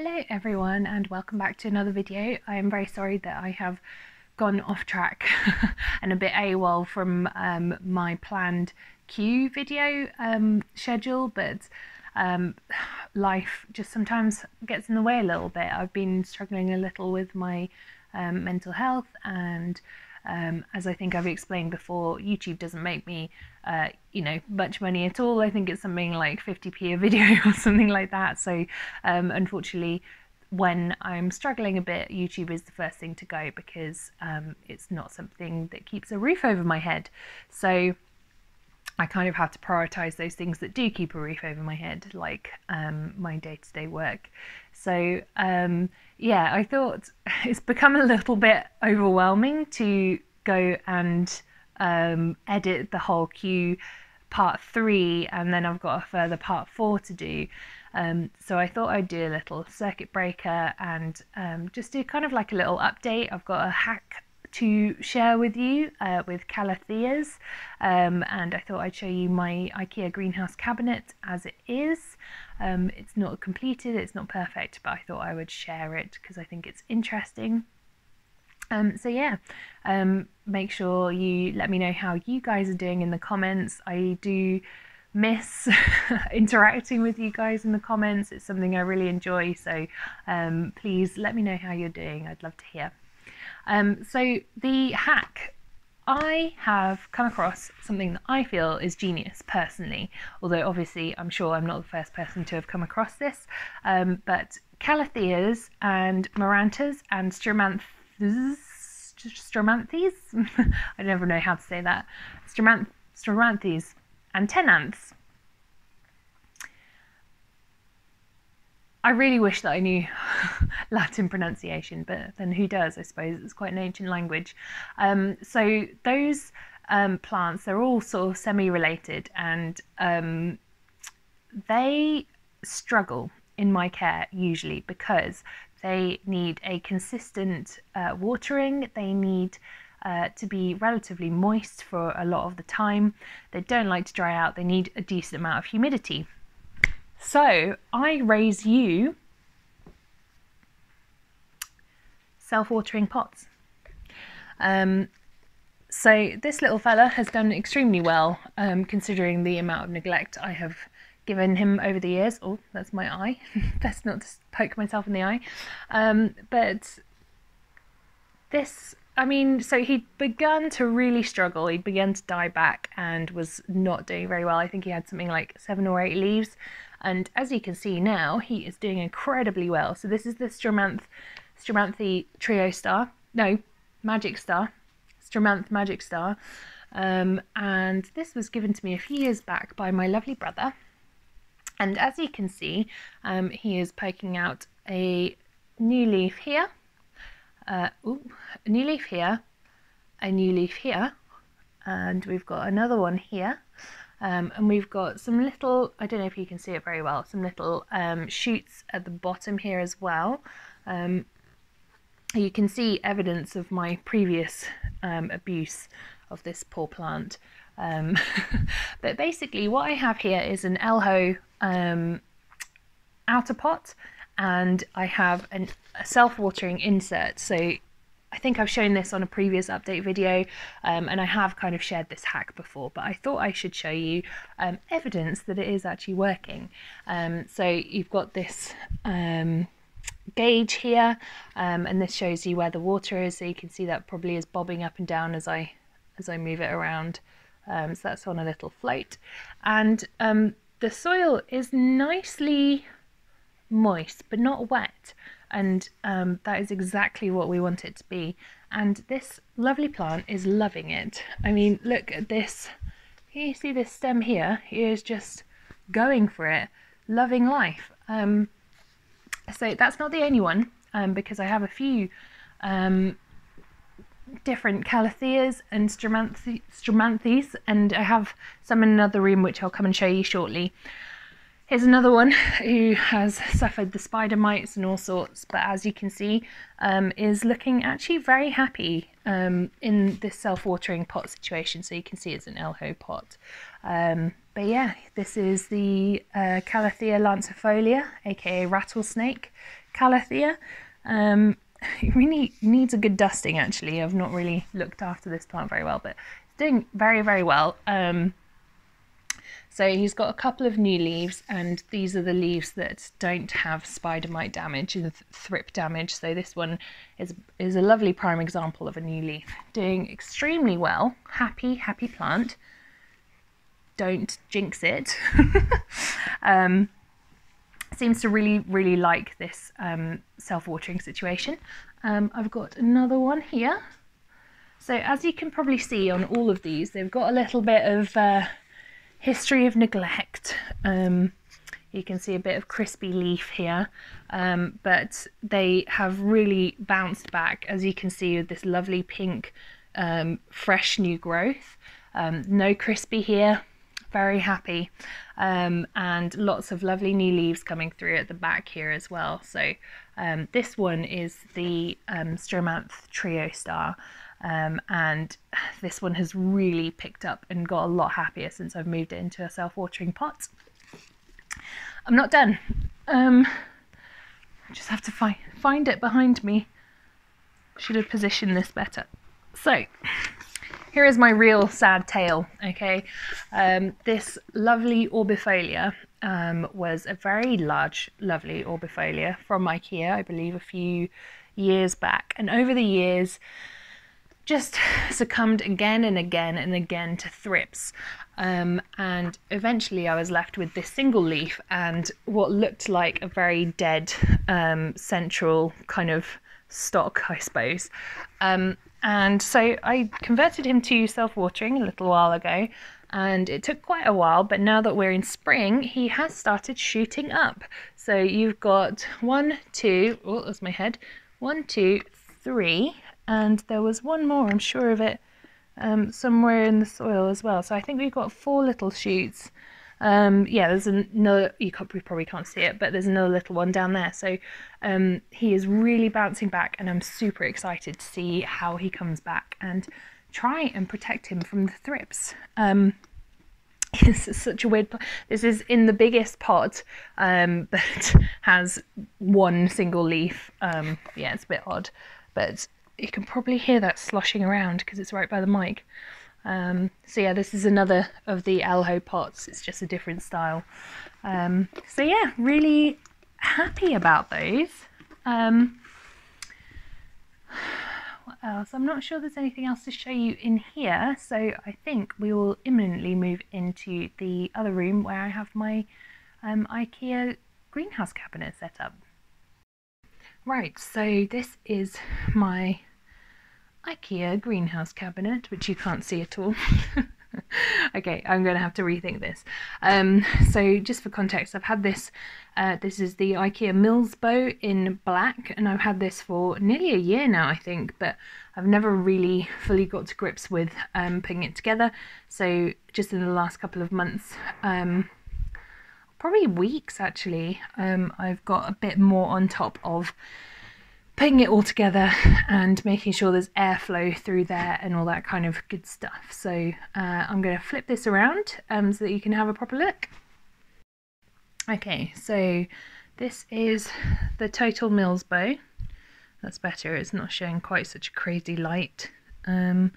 Hello everyone and welcome back to another video. I am very sorry that I have gone off track and a bit AWOL from my planned Q video schedule, but life just sometimes gets in the way a little bit. I've been struggling a little with my mental health, and as I think I've explained before, YouTube doesn't make me much money at all. I think it's something like 50p a video or something like that. So unfortunately, when I'm struggling a bit, YouTube is the first thing to go because it's not something that keeps a roof over my head. So I kind of have to prioritize those things that do keep a roof over my head, like my day-to-day work. So yeah, I thought it's become a little bit overwhelming to go and edit the whole Q part 3, and then I've got a further part 4 to do. So I thought I'd do a little circuit breaker and just do kind of like a little update. I've got a hack to share with you with Calatheas, and I thought I'd show you my IKEA greenhouse cabinet as it is. It's not completed, it's not perfect, but I thought I would share it because I think it's interesting. So yeah, make sure you let me know how you guys are doing in the comments. I do miss interacting with you guys in the comments. It's something I really enjoy, so please let me know how you're doing. I'd love to hear. So the hack, I have come across something that I feel is genius personally, although obviously I'm sure I'm not the first person to have come across this, but Calatheas and Marantas and Stromanthes, I never know how to say that, Stromanthes and Ctenanthes. I really wish that I knew Latin pronunciation, but then who does, I suppose? It's quite an ancient language. So those plants, they're all sort of semi-related, and they struggle in my care usually because they need a consistent watering. They need to be relatively moist for a lot of the time. They don't like to dry out. They need a decent amount of humidity. So I raise you self-watering pots. So this little fella has done extremely well considering the amount of neglect I have given him over the years. Oh, that's my eye. Best not to poke myself in the eye. But this, I mean, so he'd begun to really struggle. He'd begun to die back and was not doing very well. I think he had something like 7 or 8 leaves. And as you can see now, he is doing incredibly well. So this is the Stromanthe Trio Star. No, Magic Star. Stromanthe Magic Star. And this was given to me a few years back by my lovely brother. And as you can see, he is poking out a new leaf here. A new leaf here, a new leaf here, and we've got another one here, and we've got some little, I don't know if you can see it very well, some little shoots at the bottom here as well. You can see evidence of my previous abuse of this poor plant. But basically what I have here is an Elho outer pot, and I have a self-watering insert. So I think I've shown this on a previous update video, and I have kind of shared this hack before, but I thought I should show you evidence that it is actually working. So you've got this gauge here, and this shows you where the water is, so you can see that probably is bobbing up and down as I move it around. So that's on a little float, and the soil is nicely moist but not wet, and that is exactly what we want it to be, and this lovely plant is loving it. I mean, look at this. Can you see this stem here? He is just going for it, loving life. So that's not the only one, because I have a few different Calatheas and Stromanthes, and I have some in another room which I'll come and show you shortly. Here's another one who has suffered the spider mites and all sorts, but as you can see, is looking actually very happy in this self-watering pot situation. So you can see it's an Elho pot. But yeah, this is the Calathea lancifolia, aka rattlesnake Calathea. It really needs a good dusting, actually. I've not really looked after this plant very well, but it's doing very, very well. So he's got a couple of new leaves, and these are the leaves that don't have spider mite damage and thrip damage. So this one is a lovely prime example of a new leaf. Doing extremely well. Happy, happy plant. Don't jinx it. Seems to really, really like this self-watering situation. I've got another one here. So as you can probably see on all of these, they've got a little bit of history of neglect. You can see a bit of crispy leaf here, but they have really bounced back, as you can see, with this lovely pink, fresh new growth. No crispy here, very happy, and lots of lovely new leaves coming through at the back here as well. So this one is the Stromanthe Trio Star. And this one has really picked up and got a lot happier since I've moved it into a self-watering pot. I'm not done. I just have to find it behind me. Should have positioned this better. So here is my real sad tale, okay? This lovely orbifolia was a very large, lovely orbifolia from IKEA, I believe, a few years back. And over the years, just succumbed again and again and again to thrips, and eventually I was left with this single leaf and what looked like a very dead central kind of stock, I suppose. And so I converted him to self-watering a little while ago, and it took quite a while, but now that we're in spring, he has started shooting up. So you've got 1, 2, oh, that's my head, 1, 2, 3, and there was one more, I'm sure of it, somewhere in the soil as well. So I think we've got 4 little shoots. Yeah, there's another, you probably can't see it, but there's another little one down there. So he is really bouncing back, and I'm super excited to see how he comes back and try and protect him from the thrips. This is such a weird plant. This is in the biggest pot, but has one single leaf. Yeah, it's a bit odd, but you can probably hear that sloshing around because it's right by the mic. So yeah, this is another of the Elho pots. It's just a different style. So yeah, really happy about those. What else? I'm not sure there's anything else to show you in here. So I think we will imminently move into the other room where I have my IKEA greenhouse cabinet set up. Right, so this is my IKEA greenhouse cabinet, which you can't see at all. Okay, I'm going to have to rethink this. So just for context, I've had this, this is the IKEA Millsbo in black, and I've had this for nearly a year now, I think, but I've never really fully got to grips with putting it together. So just in the last couple of months, probably weeks actually, I've got a bit more on top of putting it all together and making sure there's airflow through there and all that kind of good stuff. So I'm going to flip this around so that you can have a proper look. Okay, so this is the total Millsbo. That's better, it's not showing quite such a crazy light. So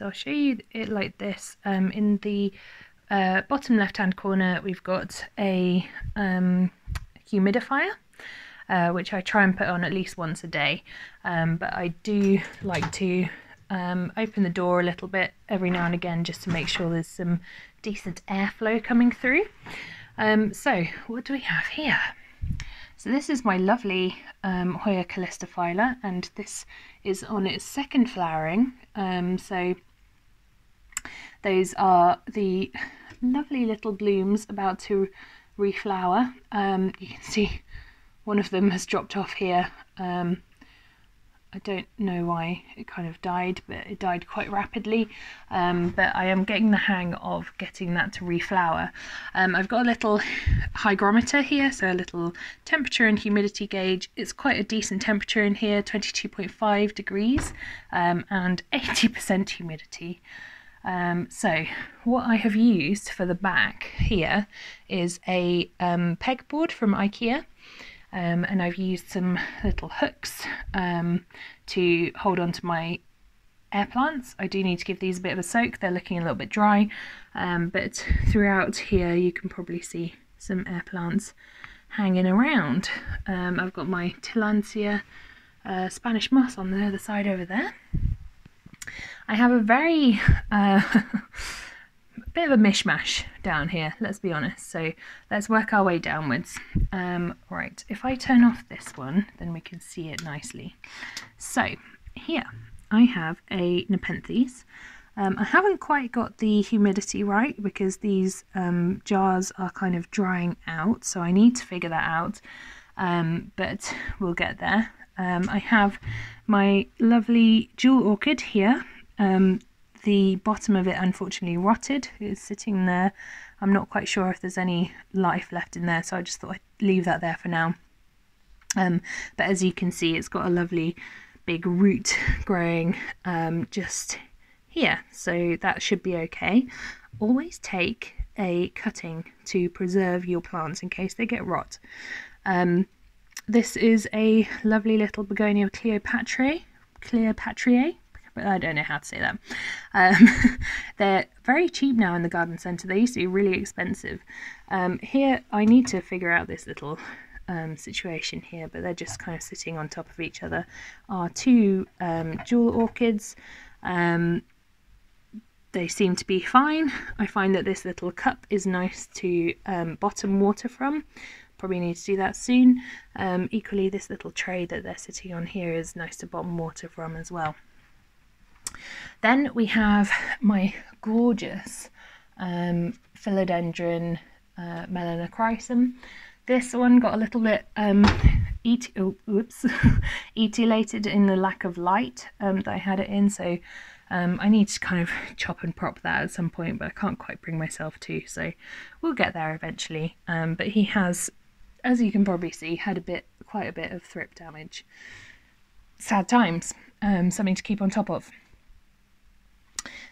I'll show you it like this. In the bottom left hand corner we've got a humidifier, which I try and put on at least once a day, but I do like to open the door a little bit every now and again just to make sure there's some decent airflow coming through. So what do we have here? So this is my lovely Hoya callistophylla, and this is on its second flowering. So those are the lovely little blooms about to reflower. You can see one of them has dropped off here. I don't know why it kind of died, but it died quite rapidly. But I am getting the hang of getting that to reflower. I've got a little hygrometer here, so a little temperature and humidity gauge. It's quite a decent temperature in here, 22.5 degrees, and 80% humidity. So what I have used for the back here is a pegboard from IKEA, and I've used some little hooks to hold on to my air plants. I do need to give these a bit of a soak, they're looking a little bit dry, but throughout here you can probably see some air plants hanging around. I've got my Tillandsia Spanish moss on the other side over there. I have a very bit of a mishmash down here, let's be honest, so let's work our way downwards. Right, if I turn off this one then we can see it nicely. So here I have a Nepenthes. I haven't quite got the humidity right because these jars are kind of drying out, so I need to figure that out, but we'll get there. I have my lovely jewel orchid here. The bottom of it unfortunately rotted, it's sitting there. I'm not quite sure if there's any life left in there, so I just thought I'd leave that there for now. But as you can see, it's got a lovely big root growing just here, so that should be okay. Always take a cutting to preserve your plants in case they get rot. This is a lovely little begonia Cleopatriae, but I don't know how to say that. They're very cheap now in the garden centre, they used to be really expensive. Here I need to figure out this little situation here, but they're just kind of sitting on top of each other. Our two jewel orchids, they seem to be fine. I find that this little cup is nice to bottom water from. Probably need to do that soon. Equally, this little tray that they're sitting on here is nice to bottom water from as well. Then we have my gorgeous philodendron melanochrysum. This one got a little bit etiolated in the lack of light that I had it in, so I need to kind of chop and prop that at some point, but I can't quite bring myself to, so we'll get there eventually. But he has, as you can probably see, had quite a bit of thrip damage. Sad times, something to keep on top of.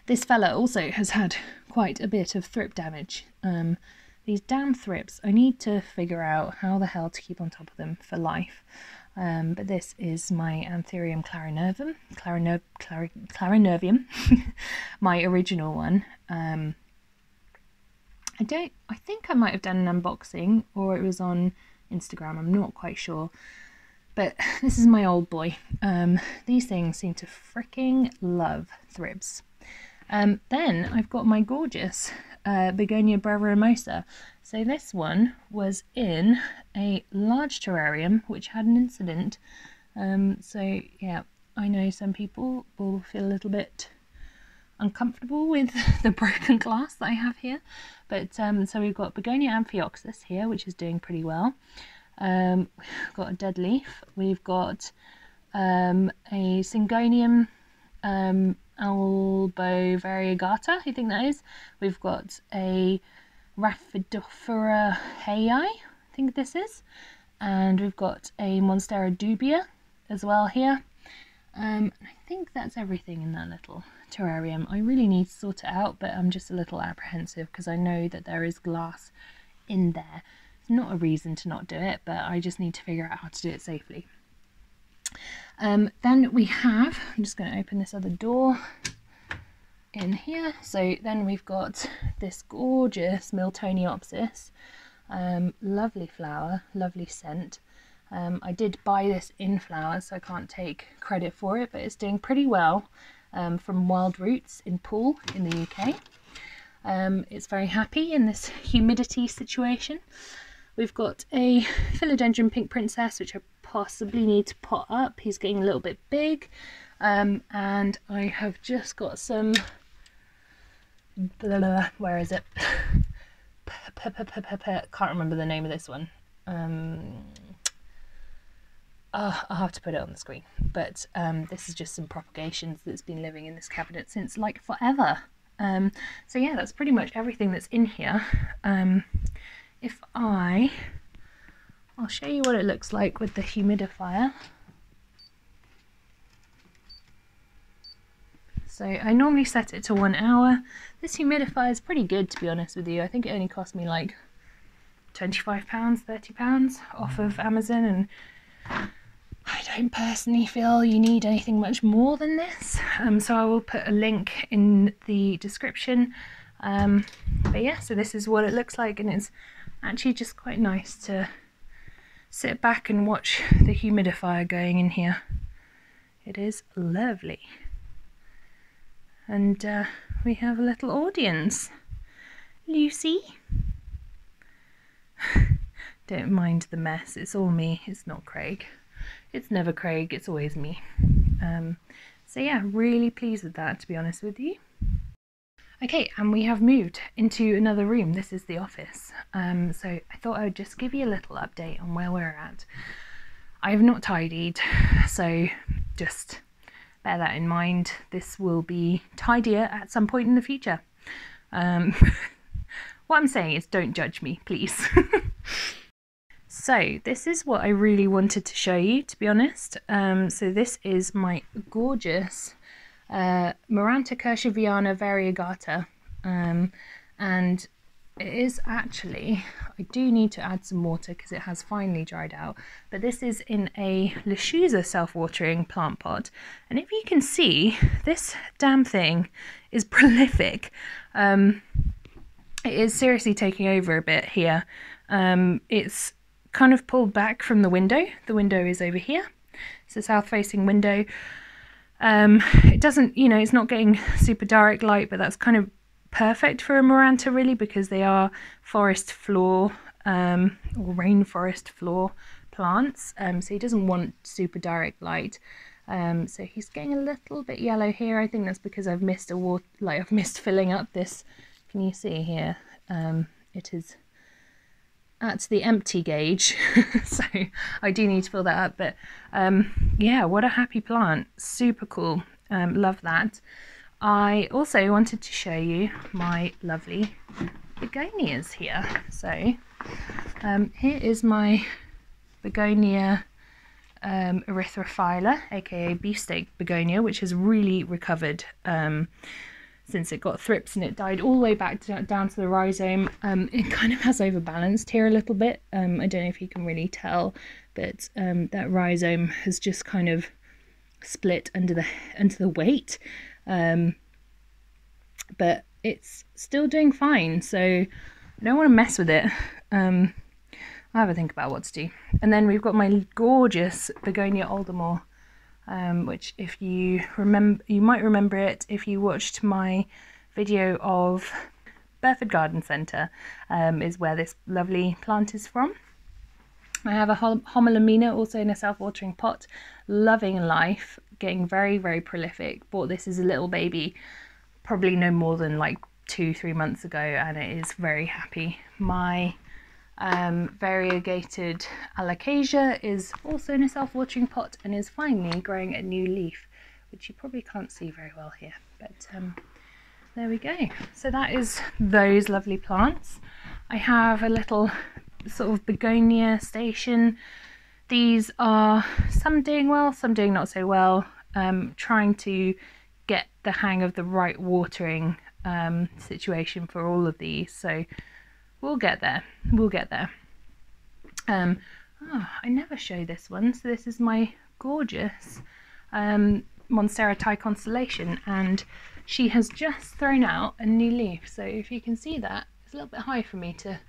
This fella also has had quite a bit of thrip damage. These damn thrips, I need to figure out how the hell to keep on top of them for life. But this is my Anthurium clarinervum, clarinervium, my original one. I think I might have done an unboxing, or it was on Instagram, I'm not quite sure. But this is my old boy. These things seem to freaking love thrips. Then I've got my gorgeous Begonia brevimosa. So this one was in a large terrarium which had an incident. So yeah, I know some people will feel a little bit uncomfortable with the broken glass that I have here. But so we've got Begonia amphioxus here, which is doing pretty well. We've got a dead leaf. We've got a syngonium Milsbo variegata, I think that is. We've got a Raphidophora hayi, I think this is, and we've got a Monstera dubia as well here. I think that's everything in that little terrarium. I really need to sort it out, but I'm just a little apprehensive because I know that there is glass in there. It's not a reason to not do it, but I just need to figure out how to do it safely. Then we have, I'm just going to open this other door in here, so then we've got this gorgeous miltoniopsis, lovely flower, lovely scent. I did buy this in flowers, so I can't take credit for it, but it's doing pretty well from wild roots in Poole in the UK. It's very happy in this humidity situation. We've got a philodendron pink princess, which I possibly need to pot up. He's getting a little bit big, and I have just got some where is it? Can't remember the name of this one. I'll have to put it on the screen. But this is just some propagations that's been living in this cabinet since like forever. So yeah, that's pretty much everything that's in here. I'll show you what it looks like with the humidifier. So I normally set it to 1 hour. This humidifier is pretty good, to be honest with you. I think it only cost me like £25, £30 off of Amazon, and I don't personally feel you need anything much more than this. So I will put a link in the description. But yeah, so this is what it looks like, and it's actually just quite nice to sit back and watch the humidifier going in here. It is lovely. And we have a little audience. Lucy. Don't mind the mess, it's all me, it's not Craig. It's never Craig, it's always me. So yeah, really pleased with that, to be honest with you. Okay, and we have moved into another room. This is the office. So I thought I would just give you a little update on where we're at. I have not tidied, so just bear that in mind. This will be tidier at some point in the future. What I'm saying is don't judge me, please. So this is what I really wanted to show you, to be honest. So this is my gorgeous Maranta kerchoviana variegata, and it is actually, I do need to add some water because it has finally dried out, but this is in a Lechuza self-watering plant pot, and if you can see, this damn thing is prolific. It is seriously taking over a bit here. It's kind of pulled back from the window. The window is over here, it's a south-facing window. It doesn't, you know, it's not getting super direct light, but that's kind of perfect for a Maranta really, because they are forest floor or rainforest floor plants. So he doesn't want super direct light. So he's getting a little bit yellow here. I think that's because I've missed a water, like I've missed filling up this. Can you see here? It is at the empty gauge, so I do need to fill that up, but yeah, what a happy plant, super cool. Love that. I also wanted to show you my lovely begonias here. So here is my begonia erythrophylla, aka beefsteak begonia, which has really recovered since it got thrips and it died all the way back to, down to the rhizome. It kind of has overbalanced here a little bit. I don't know if you can really tell, but that rhizome has just kind of split under the weight. But it's still doing fine, so I don't want to mess with it. I'll have a think about what to do. And then we've got my gorgeous begonia Aldermore, which if you remember, you might remember it if you watched my video of Burford Garden Centre, is where this lovely plant is from. I have a Homalomena also in a self-watering pot, loving life, getting very, very prolific. Bought this as a little baby, probably no more than like 2-3 months ago, and it is very happy. My variegated alocasia is also in a self-watering pot and is finally growing a new leaf, which you probably can't see very well here, but there we go. So that is those lovely plants. I have a little sort of begonia station. These are some doing well, some doing not so well. Trying to get the hang of the right watering situation for all of these, so we'll get there, we'll get there. Oh, I never show this one. So this is my gorgeous Monstera Thai constellation, and she has just thrown out a new leaf. So if you can see that, it's a little bit high for me to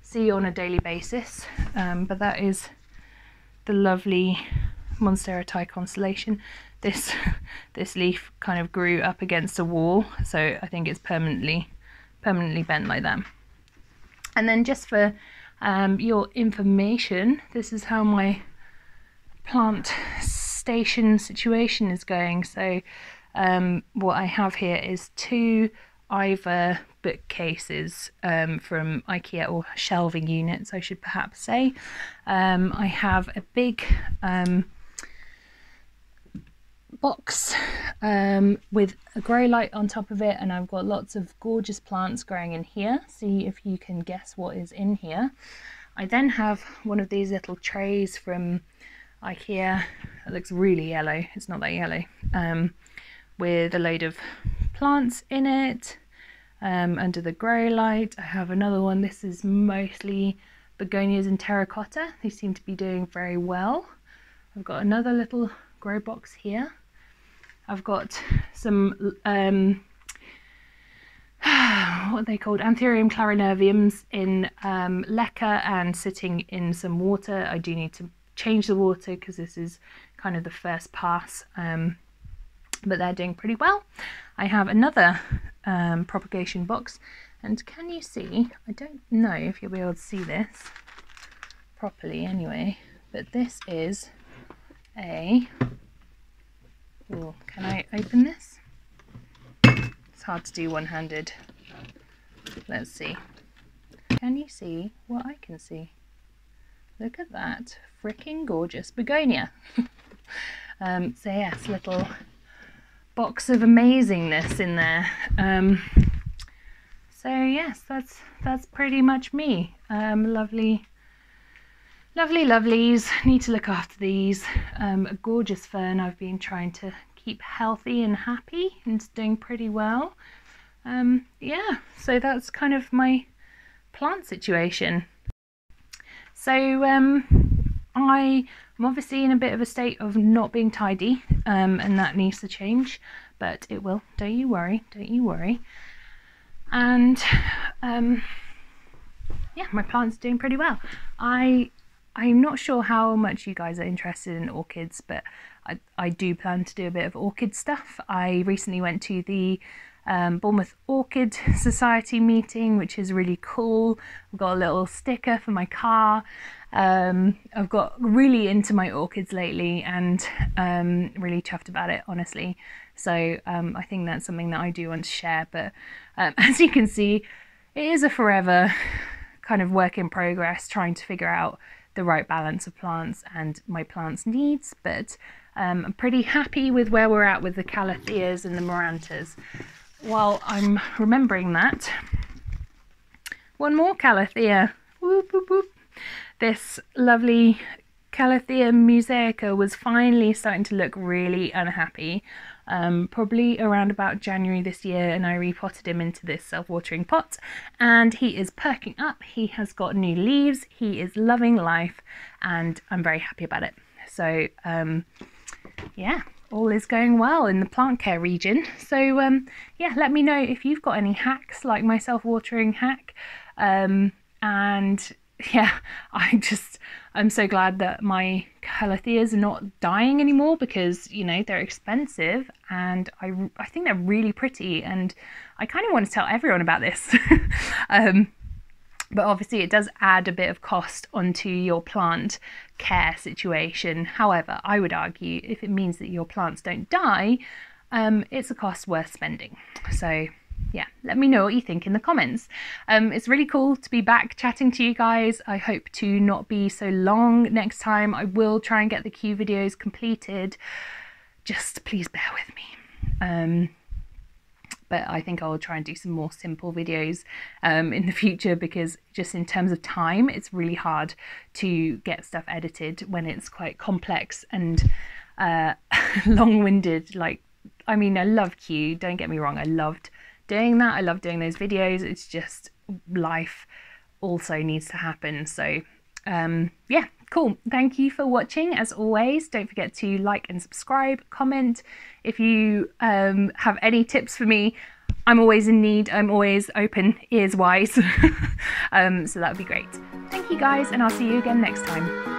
see on a daily basis, but that is the lovely Monstera Thai constellation. This leaf kind of grew up against a wall, so I think it's permanently bent like that. And then just for your information, this is how my plant station situation is going. So what I have here is 2 Ivar bookcases from IKEA, or shelving units I should perhaps say. I have a big box with a grow light on top of it, and I've got lots of gorgeous plants growing in here. See if you can guess what is in here. I then have one of these little trays from IKEA. It looks really yellow, it's not that yellow. with a load of plants in it under the grow light. I have another one. This is mostly begonias in terracotta. They seem to be doing very well. I've got another little grow box here. I've got some what are they called? Anthurium clarinervums in leca and sitting in some water. I do need to change the water because this is kind of the first pass, but they're doing pretty well. I have another propagation box, and can you see, I don't know if you'll be able to see this properly anyway, but this is a, oh, can I open this? It's hard to do one-handed. Let's see. Can you see what I can see? Look at that freaking gorgeous begonia. So yes, little box of amazingness in there. So yes, that's pretty much me. Lovely lovelies. Need to look after these. A gorgeous fern I've been trying to keep healthy and happy, and it's doing pretty well. Yeah, so that's kind of my plant situation. So I'm obviously in a bit of a state of not being tidy, and that needs to change, but it will, don't you worry, don't you worry. And yeah, my plant's doing pretty well. I'm not sure how much you guys are interested in orchids, but I do plan to do a bit of orchid stuff. I recently went to the Bournemouth Orchid Society meeting, which is really cool. I've got a little sticker for my car. I've got really into my orchids lately and really chuffed about it, honestly. So I think that's something that I do want to share, but as you can see, it is a forever kind of work in progress, trying to figure out the right balance of plants and my plants' needs, but I'm pretty happy with where we're at with the Calatheas and the Marantas. While I'm remembering that, one more Calathea. Whoop, whoop, whoop. This lovely Calathea musaica was finally starting to look really unhappy, probably around about January this year, and I repotted him into this self-watering pot, and he is perking up. He has got new leaves. He is loving life, and I'm very happy about it. So yeah, all is going well in the plant care region. So yeah, let me know if you've got any hacks like my self-watering hack. And yeah, I'm so glad that my Calatheas are not dying anymore, because you know they're expensive, and I think they're really pretty, and I kind of want to tell everyone about this. But obviously it does add a bit of cost onto your plant care situation. However, I would argue if it means that your plants don't die, it's a cost worth spending. So yeah, let me know what you think in the comments. It's really cool to be back chatting to you guys. I hope to not be so long next time. I will try and get the Q videos completed. Just please bear with me. But I think I'll try and do some more simple videos in the future, because just in terms of time, it's really hard to get stuff edited when it's quite complex and long-winded. Like, I mean, I love Q, don't get me wrong. I loved doing that. I love doing those videos. It's just life also needs to happen. So yeah, cool. Thank you for watching. As always, don't forget to like and subscribe, comment. If you have any tips for me, I'm always in need. I'm always open, ears wise. So that would be great. Thank you guys, and I'll see you again next time.